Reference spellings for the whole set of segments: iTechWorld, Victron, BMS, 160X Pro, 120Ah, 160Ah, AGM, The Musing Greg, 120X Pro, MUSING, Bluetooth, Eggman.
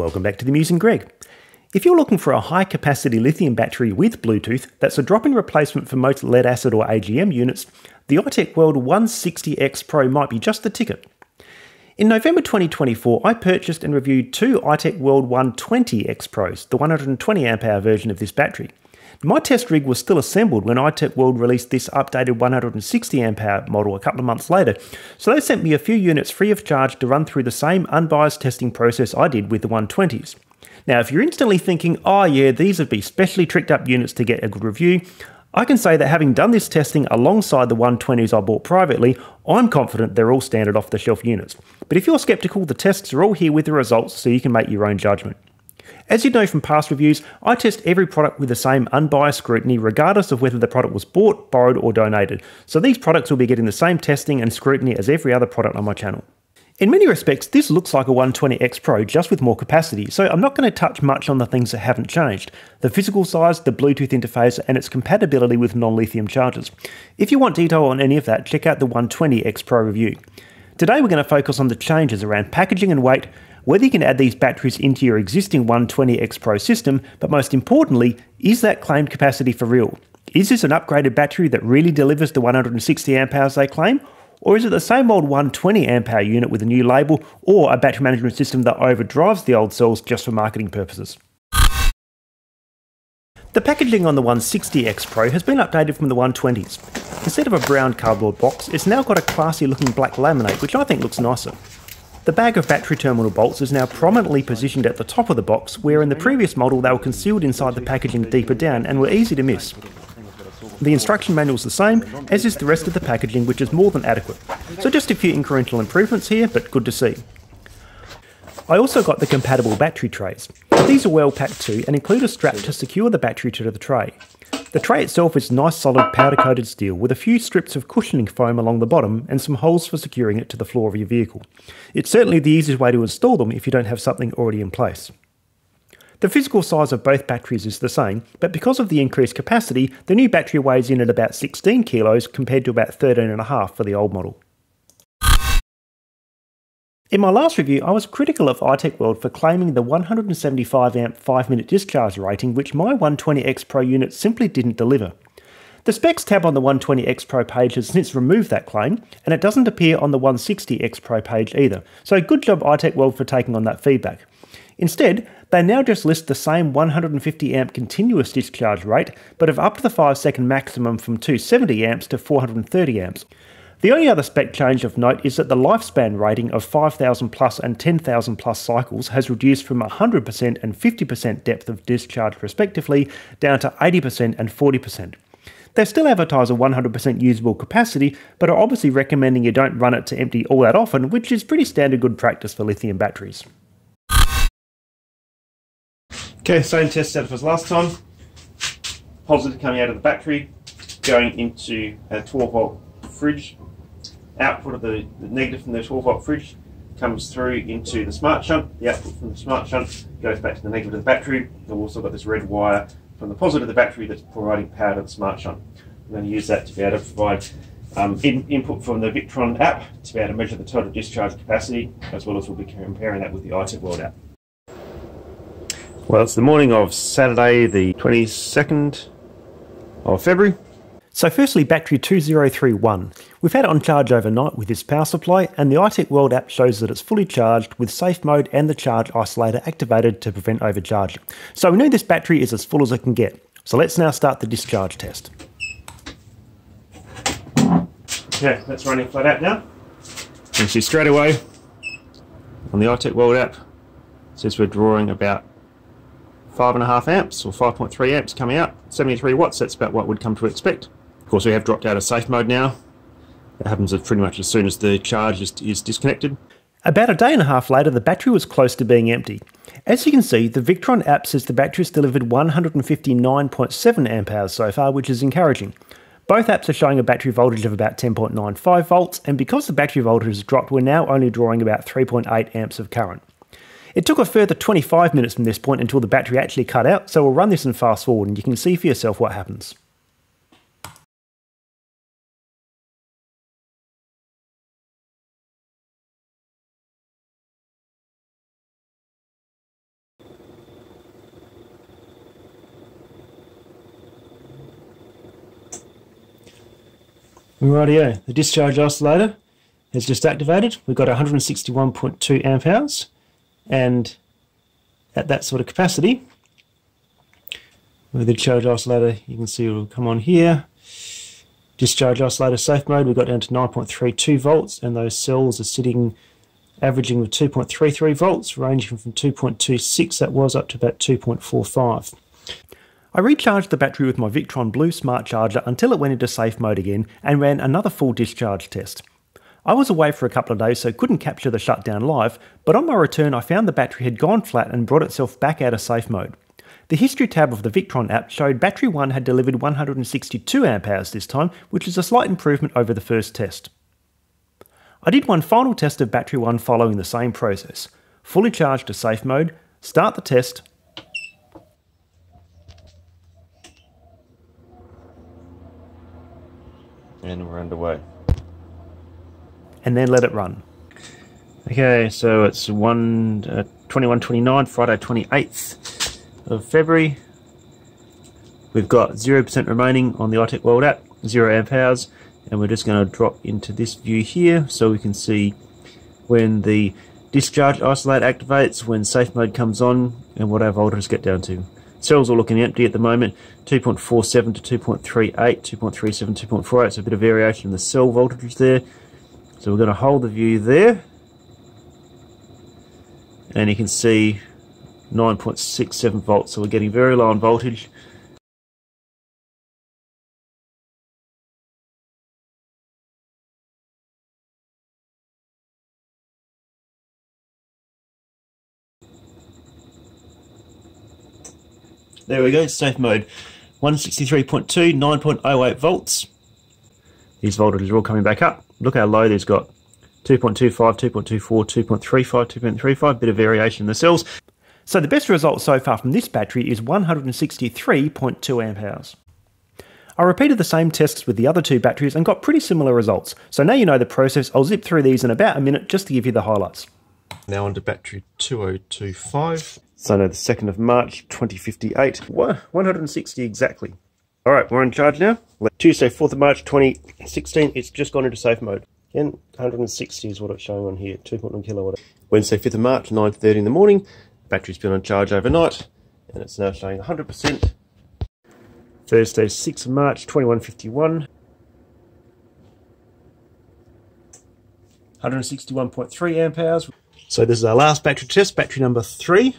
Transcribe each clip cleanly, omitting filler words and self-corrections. Welcome back to The Musing Greg. If you're looking for a high-capacity lithium battery with Bluetooth that's a drop-in replacement for most lead-acid or AGM units, the iTechWorld 160X Pro might be just the ticket. In November 2024, I purchased and reviewed two iTechWorld 120X Pros, the 120Ah version of this battery. My test rig was still assembled when iTechWorld released this updated 160Ah model a couple of months later, so they sent me a few units free of charge to run through the same unbiased testing process I did with the 120s. Now, if you're instantly thinking, oh yeah, these would be specially tricked up units to get a good review, I can say that having done this testing alongside the 120s I bought privately, I'm confident they're all standard off-the-shelf units. But if you're skeptical, the tests are all here with the results so you can make your own judgment. As you know from past reviews, I test every product with the same unbiased scrutiny regardless of whether the product was bought, borrowed or donated, so these products will be getting the same testing and scrutiny as every other product on my channel. In many respects, this looks like a 120X Pro just with more capacity, so I'm not going to touch much on the things that haven't changed: the physical size, the Bluetooth interface and its compatibility with non-lithium chargers. If you want detail on any of that, check out the 120X Pro review. Today we're going to focus on the changes around packaging and weight, whether you can add these batteries into your existing 120X Pro system, but most importantly, is that claimed capacity for real? Is this an upgraded battery that really delivers the 160Ah they claim? Or is it the same old 120Ah unit with a new label, or a battery management system that overdrives the old cells just for marketing purposes? The packaging on the 160X Pro has been updated from the 120s. Instead of a brown cardboard box, it's now got a classy looking black laminate, which I think looks nicer. The bag of battery terminal bolts is now prominently positioned at the top of the box, where in the previous model they were concealed inside the packaging deeper down and were easy to miss. The instruction manual is the same, as is the rest of the packaging, which is more than adequate. So just a few incremental improvements here, but good to see. I also got the compatible battery trays. These are well packed too and include a strap to secure the battery to the tray. The tray itself is nice solid powder coated steel with a few strips of cushioning foam along the bottom and some holes for securing it to the floor of your vehicle. It's certainly the easiest way to install them if you don't have something already in place. The physical size of both batteries is the same, but because of the increased capacity, the new battery weighs in at about 16 kilos compared to about 13.5 for the old model. In my last review, I was critical of iTechWorld for claiming the 175Ah 5-minute discharge rating, which my 120X Pro unit simply didn't deliver. The specs tab on the 120X Pro page has since removed that claim, and it doesn't appear on the 160X Pro page either, so good job iTechWorld for taking on that feedback. Instead, they now just list the same 150Ah continuous discharge rate, but have upped the 5-second maximum from 270Ah to 430Ah. The only other spec change of note is that the lifespan rating of 5,000 plus and 10,000 plus cycles has reduced from 100% and 50% depth of discharge respectively down to 80% and 40%. They still advertise a 100% usable capacity, but are obviously recommending you don't run it to empty all that often, which is pretty standard good practice for lithium batteries. Okay, same test setup as last time. Positive coming out of the battery, going into a 12 volt fridge. Output of the negative from the 12 volt fridge comes through into the smart shunt. The output from the smart shunt goes back to the negative of the battery. We've also got this red wire from the positive of the battery that's providing power to the smart shunt. I'm going to use that to be able to provide input from the Victron app to be able to measure the total discharge capacity, as well as we'll be comparing that with the iTechWorld app. Well, it's the morning of Saturday the 22nd of February. So firstly, battery 2031. We've had it on charge overnight with this power supply, and the iTechWorld app shows that it's fully charged with safe mode and the charge isolator activated to prevent overcharging. So we know this battery is as full as it can get. So let's now start the discharge test. Okay, that's running flat out now. You can see straight away on the iTechWorld app, it says we're drawing about 5.5 amps or 5.3 amps coming out, 73 watts, that's about what we'd come to expect. Of course, we have dropped out of safe mode now. That happens pretty much as soon as the charge is disconnected. About a day and a half later, the battery was close to being empty. As you can see, the Victron app says the battery's delivered 159.7 amp hours so far, which is encouraging. Both apps are showing a battery voltage of about 10.95 volts, and because the battery voltage has dropped, we're now only drawing about 3.8 amps of current. It took a further 25 minutes from this point until the battery actually cut out, so we'll run this and fast forward and you can see for yourself what happens. Rightio, the discharge oscillator is just activated. We've got 161.2 amp hours, and at that sort of capacity, with the discharge oscillator, you can see it will come on here. Discharge oscillator safe mode, we've got down to 9.32 volts, and those cells are sitting averaging with 2.33 volts, ranging from 2.26, that was, up to about 2.45. I recharged the battery with my Victron Blue Smart Charger until it went into safe mode again and ran another full discharge test. I was away for a couple of days so couldn't capture the shutdown live, but on my return I found the battery had gone flat and brought itself back out of safe mode. The history tab of the Victron app showed battery 1 had delivered 162 amp hours this time, which is a slight improvement over the first test. I did one final test of battery 1 following the same process. Fully charged to safe mode, start the test, and we're underway. And then let it run. Okay, so it's 21:29, Friday 28th of February. We've got 0% remaining on the iTechWorld app, 0 amp hours, and we're just going to drop into this view here so we can see when the discharge oscillator activates, when safe mode comes on, and what our voltages get down to. Cells are looking empty at the moment, 2.47 to 2.38, 2.37, 2.48, so a bit of variation in the cell voltages there. So we're going to hold the view there, and you can see 9.67 volts, so we're getting very low on voltage. There we go, safe mode, 163.2, 9.08 volts. These voltages are all coming back up. Look how low these got, 2.25, 2.24, 2.35, 2.35, bit of variation in the cells. So the best result so far from this battery is 163.2 amp hours. I repeated the same tests with the other two batteries and got pretty similar results. So now you know the process, I'll zip through these in about a minute just to give you the highlights. Now onto battery 2025. Sunday the 2nd of March 2058, 160 exactly. Alright, we're in charge now. Tuesday 4th of March 2016, it's just gone into safe mode. Again, 160 is what it's showing on here, 2.1 kilowatt. Wednesday 5th of March, 9:30 in the morning. Battery's been on charge overnight, and it's now showing 100%. Thursday 6th of March, 21:51. 161.3 amp hours. So this is our last battery test, battery number 3.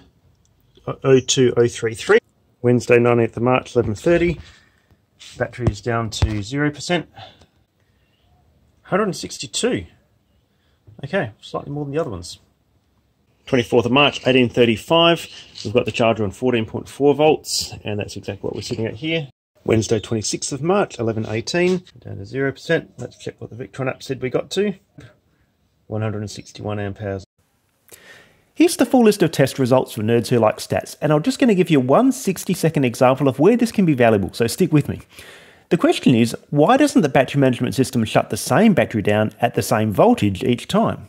02033. Wednesday 19th of March 11:30, battery is down to 0%, 162, okay, slightly more than the other ones. 24th of March 18:35, we've got the charger on 14.4 volts, and that's exactly what we're sitting at here. Wednesday 26th of March 11:18, down to 0%, let's check what the Victron app said we got to, 161 amp hours. Here's the full list of test results for nerds who like stats, and I'm just going to give you one 60-second example of where this can be valuable, so stick with me. The question is, why doesn't the battery management system shut the same battery down at the same voltage each time?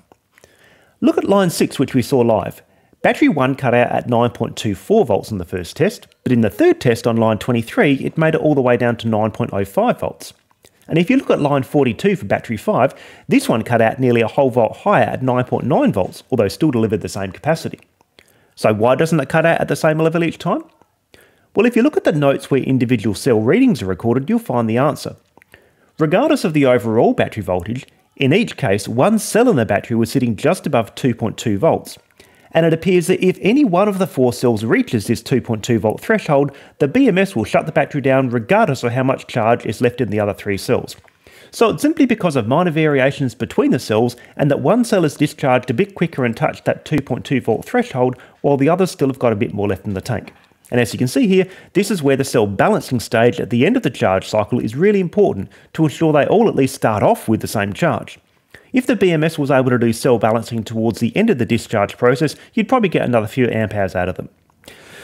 Look at line 6, which we saw live. Battery 1 cut out at 9.24 volts in the first test, but in the third test on line 23, it made it all the way down to 9.05 volts. And if you look at line 42 for battery 5, this one cut out nearly a whole volt higher at 9.9 volts, although still delivered the same capacity. So why doesn't it cut out at the same level each time? Well, if you look at the notes where individual cell readings are recorded, you'll find the answer. Regardless of the overall battery voltage, in each case, one cell in the battery was sitting just above 2.2 volts. And it appears that if any one of the 4 cells reaches this 2.2 volt threshold, the BMS will shut the battery down regardless of how much charge is left in the other 3 cells. So it's simply because of minor variations between the cells, and that one cell is discharged a bit quicker and touched that 2.2 volt threshold, while the others still have got a bit more left in the tank. And as you can see here, this is where the cell balancing stage at the end of the charge cycle is really important to ensure they all at least start off with the same charge. If the BMS was able to do cell balancing towards the end of the discharge process, you'd probably get another few amp hours out of them.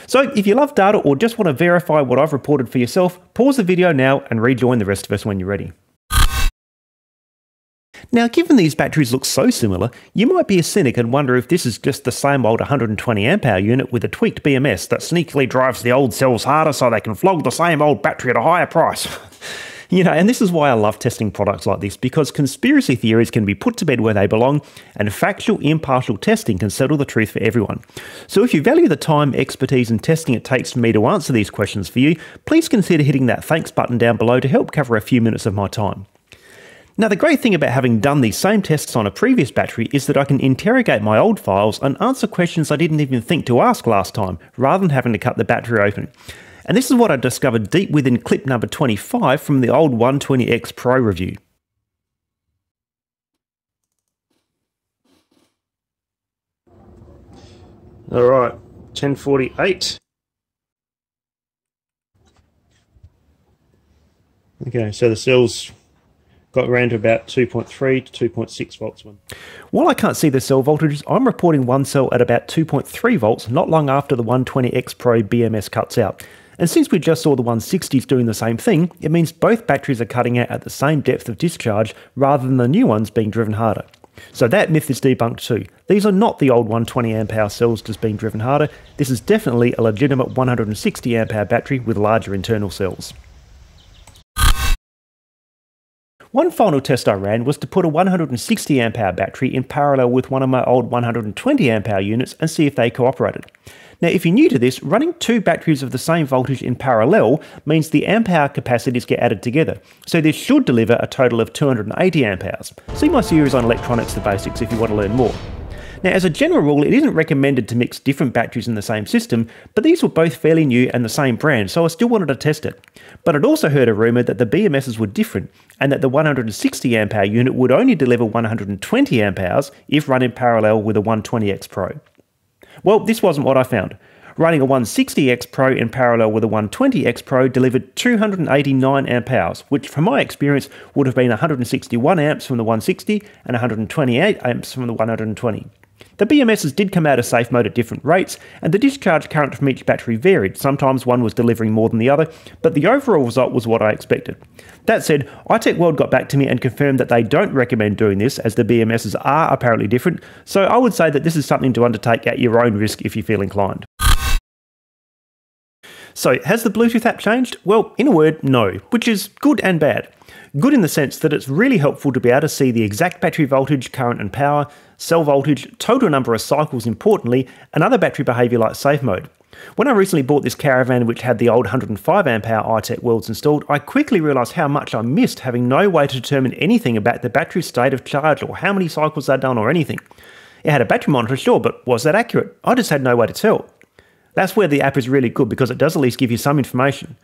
So if you love data or just want to verify what I've reported for yourself, pause the video now and rejoin the rest of us when you're ready. Now, given these batteries look so similar, you might be a cynic and wonder if this is just the same old 120 amp hour unit with a tweaked BMS that sneakily drives the old cells harder so they can flog the same old battery at a higher price. You know, and this is why I love testing products like this, because conspiracy theories can be put to bed where they belong, and factual, impartial testing can settle the truth for everyone. So if you value the time, expertise, and testing it takes for me to answer these questions for you, please consider hitting that thanks button down below to help cover a few minutes of my time. Now, the great thing about having done these same tests on a previous battery is that I can interrogate my old files and answer questions I didn't even think to ask last time, rather than having to cut the battery open. And this is what I discovered deep within clip number 25 from the old 120X Pro review. All right, 1048. Okay, so the cell's got around to about 2.3 to 2.6 volts. While I can't see the cell voltages, I'm reporting one cell at about 2.3 volts not long after the 120X Pro BMS cuts out. And since we just saw the 160s doing the same thing, it means both batteries are cutting out at the same depth of discharge rather than the new ones being driven harder. So that myth is debunked too. These are not the old 120 amp hour cells just being driven harder. This is definitely a legitimate 160 amp hour battery with larger internal cells. One final test I ran was to put a 160 amp hour battery in parallel with one of my old 120 amp hour units and see if they cooperated. Now, if you're new to this, running two batteries of the same voltage in parallel means the amp hour capacities get added together, so this should deliver a total of 280 amp hours. See my series on electronics, the basics, if you want to learn more. Now, as a general rule, it isn't recommended to mix different batteries in the same system, but these were both fairly new and the same brand, so I still wanted to test it. But I'd also heard a rumour that the BMSs were different, and that the 160 amp hour unit would only deliver 120 amp hours if run in parallel with a 120X Pro. Well, this wasn't what I found. Running a 160X Pro in parallel with a 120X Pro delivered 289 amp hours, which from my experience would have been 161 amps from the 160 and 128 amps from the 120. The BMSs did come out of safe mode at different rates, and the discharge current from each battery varied. Sometimes one was delivering more than the other, but the overall result was what I expected. That said, iTechWorld got back to me and confirmed that they don't recommend doing this, as the BMSs are apparently different, so I would say that this is something to undertake at your own risk if you feel inclined. So, has the Bluetooth app changed? Well, in a word, no, which is good and bad. Good in the sense that it's really helpful to be able to see the exact battery voltage, current and power, cell voltage, total number of cycles importantly, and other battery behaviour like safe mode. When I recently bought this Caravan, which had the old 105 amp hour iTechWorlds installed, I quickly realised how much I missed having no way to determine anything about the battery state of charge or how many cycles they'd done or anything. It had a battery monitor, sure, but was that accurate? I just had no way to tell. That's where the app is really good, because it does at least give you some information.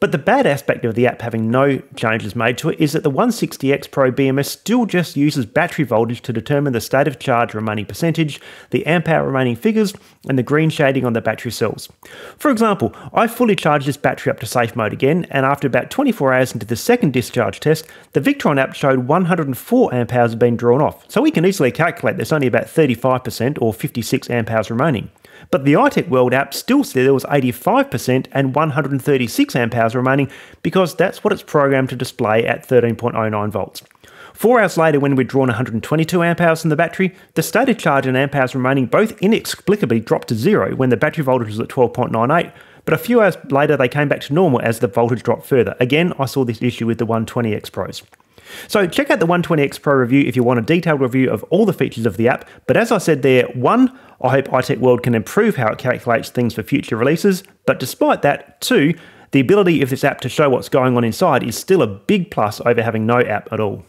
But the bad aspect of the app having no changes made to it is that the 160X Pro BMS still just uses battery voltage to determine the state of charge remaining percentage, the amp hour remaining figures, and the green shading on the battery cells. For example, I fully charged this battery up to safe mode again, and after about 24 hours into the second discharge test, the Victron app showed 104 amp hours had been drawn off, so we can easily calculate there's only about 35% or 56 amp hours remaining. But the iTechWorld app still said there was 85% and 136 amp hours remaining, because that's what it's programmed to display at 13.09 volts. 4 hours later, when we'd drawn 122 amp hours from the battery, the state of charge and amp hours remaining both inexplicably dropped to zero when the battery voltage was at 12.98, but a few hours later they came back to normal as the voltage dropped further. Again, I saw this issue with the 120X Pros. So check out the 120X Pro review if you want a detailed review of all the features of the app, but as I said there, 1. I hope iTechWorld can improve how it calculates things for future releases, but despite that, 2. The ability of this app to show what's going on inside is still a big plus over having no app at all.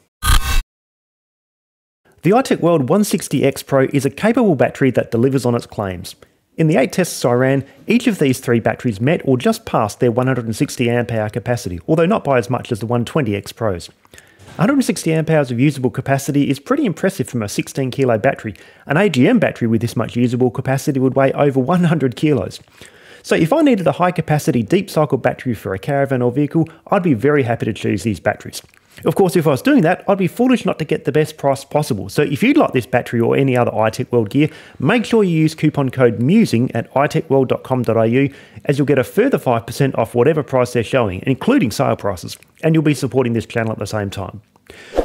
The iTechWorld 160X Pro is a capable battery that delivers on its claims. In the 8 tests I ran, each of these 3 batteries met or just passed their 160 amp hour capacity, although not by as much as the 120X Pros. 160 amp hours of usable capacity is pretty impressive from a 16 kilo battery. An AGM battery with this much usable capacity would weigh over 100 kilos. So if I needed a high capacity deep cycle battery for a caravan or vehicle, I'd be very happy to choose these batteries. Of course, if I was doing that, I'd be foolish not to get the best price possible. So if you'd like this battery or any other iTechWorld gear, make sure you use coupon code MUSING at itechworld.com.au, as you'll get a further 5% off whatever price they're showing, including sale prices, and you'll be supporting this channel at the same time.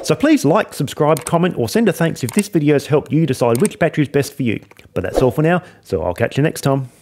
So please like, subscribe, comment, or send a thanks if this video's helped you decide which battery's best for you. But that's all for now, so I'll catch you next time.